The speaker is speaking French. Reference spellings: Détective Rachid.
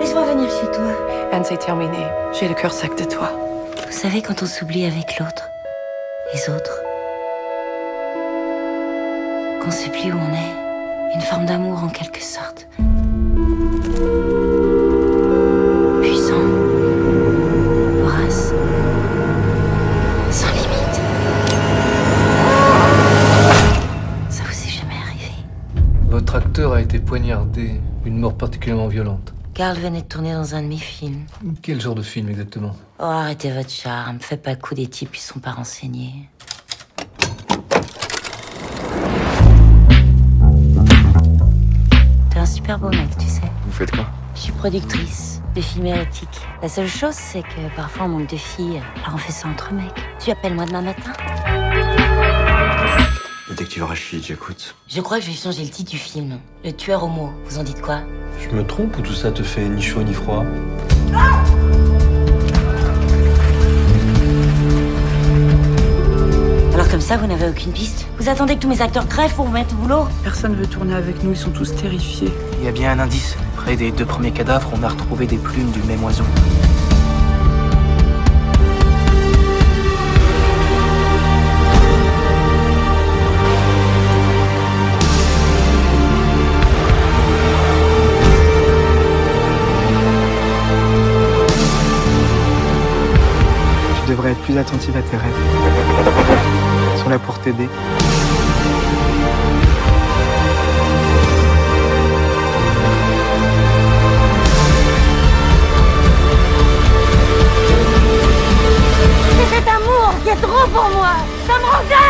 Laisse-moi venir chez toi. Anne, c'est terminé. J'ai le cœur sec de toi. Vous savez, quand on s'oublie avec l'autre, les autres, qu'on sait plus où on est, une forme d'amour en quelque sorte. Puissant, vorace, sans limite. Ça vous est jamais arrivé? Votre acteur a été poignardé, une mort particulièrement violente. Carl venait de tourner dans un de mes films. Quel genre de film exactement? Oh, arrêtez votre charme, faites pas coup des types qui sont pas renseignés. T'es un super beau mec, tu sais. Vous faites quoi? Je suis productrice de films érotiques. La seule chose, c'est que parfois on manque de filles, alors on fait ça entre mecs. Tu appelles moi demain matin? Détective Rachid, j'écoute. Je crois que je vais changer le titre du film. Le tueur homo, vous en dites quoi? Je me trompe ou tout ça te fait ni chaud ni froid? Ah! Alors comme ça, vous n'avez aucune piste? Vous attendez que tous mes acteurs crèvent pour vous mettre au boulot? Personne veut tourner avec nous, ils sont tous terrifiés. Il y a bien un indice. Près des deux premiers cadavres, on a retrouvé des plumes du même oiseau. Tu devrais être plus attentive à tes rêves. Ils sont là pour t'aider. C'est cet amour qui est trop pour moi. Ça me rend dingue.